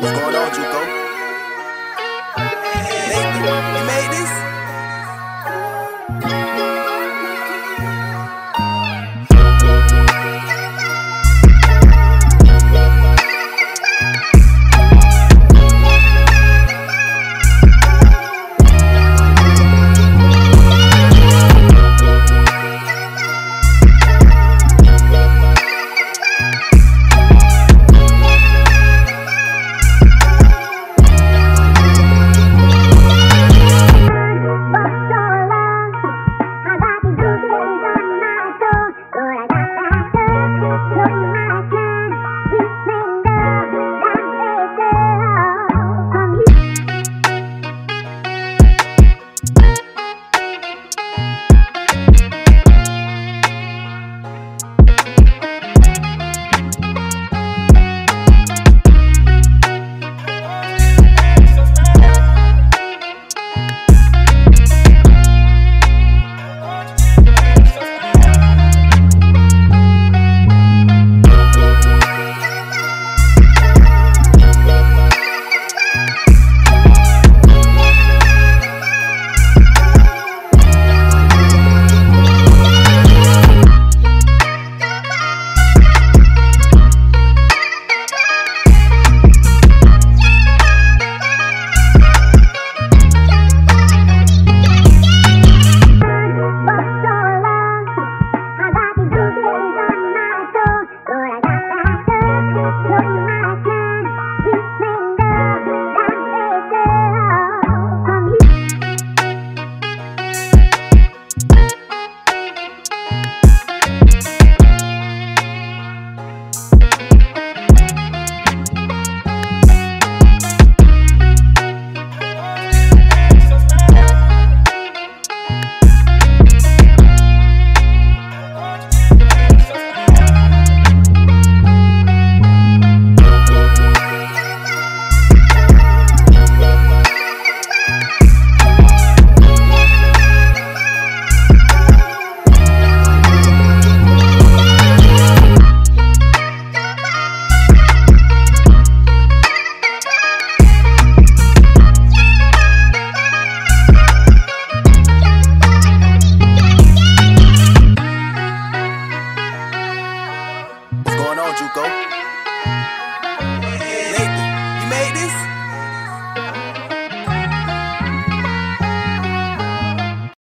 What's going on, Juko?